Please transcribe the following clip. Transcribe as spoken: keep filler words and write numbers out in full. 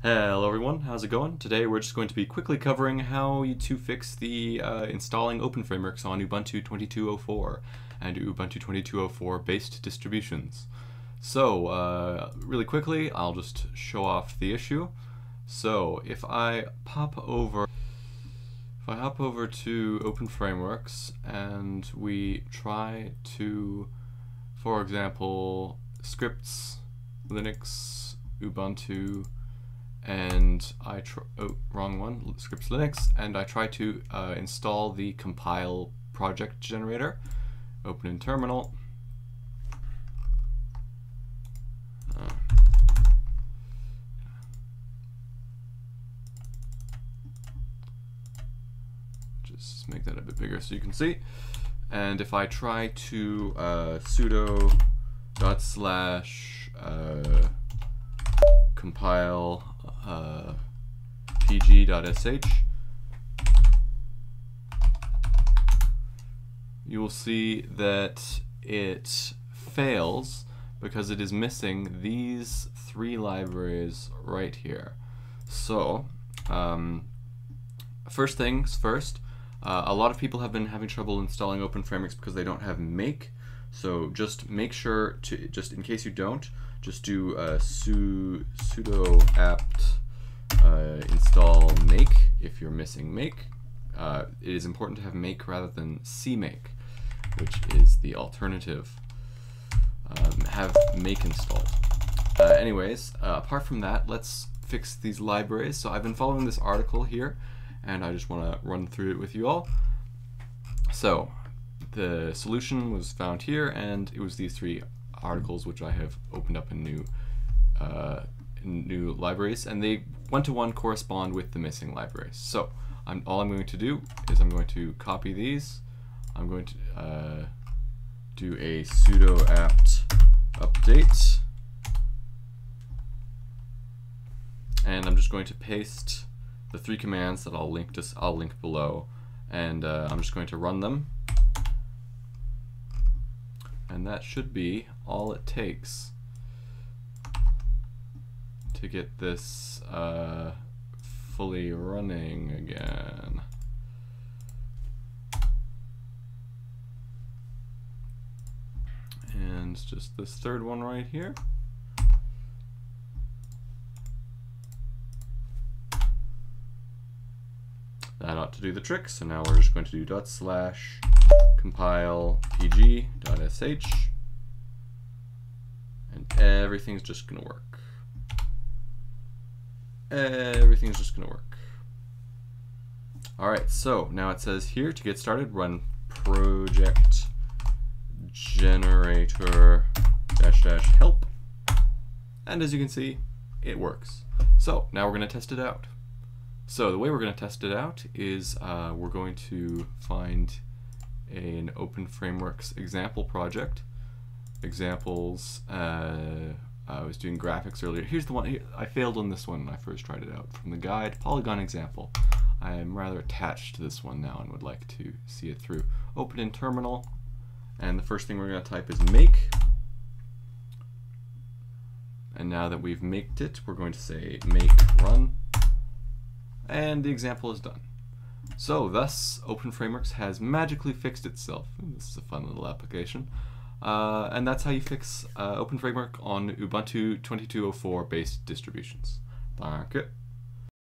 Hello everyone, how's it going? Today we're just going to be quickly covering how to fix the uh, installing OpenFrameworks on Ubuntu twenty-two oh four and Ubuntu twenty-two oh four based distributions. So uh, really quickly, I'll just show off the issue. So if I pop over, if I hop over to OpenFrameworks and we try to, for example, scripts, Linux, Ubuntu, and I tr oh, wrong one, scripts Linux, and I try to uh, install the compile project generator. Open in terminal. Uh. Just make that a bit bigger so you can see. And if I try to uh, sudo dot slash uh, compile Uh, p g dot s h, you will see that it fails because it is missing these three libraries right here. So um, first things first, uh, a lot of people have been having trouble installing OpenFrameworks because they don't have make. So just make sure to, just in case you don't, just do uh, su sudo apt uh, install make if you're missing make. Uh, it is important to have make rather than cmake, which is the alternative. Um, have make installed. Uh, anyways, uh, apart from that, let's fix these libraries. So I've been following this article here, and I just want to run through it with you all. So the solution was found here, and it was these three articles which I have opened up in new uh, in new libraries, and they one-to-one correspond with the missing libraries. So I'm, all I'm going to do is I'm going to copy these. I'm going to uh, do a sudo apt update, and I'm just going to paste the three commands that I'll link just I'll link below, and uh, I'm just going to run them. And that should be all it takes to get this uh, fully running again. And just this third one right here. That ought to do the trick. So now we're just going to do dot slash compile p g dot s h, and everything's just gonna work. Everything's just gonna work. Alright, so now it says here to get started, run project generator dash dash help. And as you can see, it works. So now we're gonna test it out. So the way we're gonna test it out is uh, we're going to find an OpenFrameworks example project. Examples, uh, I was doing graphics earlier. Here's the one, here, I failed on this one when I first tried it out. From the guide, Polygon example. I am rather attached to this one now and would like to see it through. Open in terminal, and the first thing we're going to type is make. And now that we've maked it, we're going to say make run. And the example is done. So thus, OpenFrameworks has magically fixed itself. This is a fun little application. Uh, and that's how you fix uh, OpenFramework on Ubuntu twenty-two oh four based distributions. Thank you.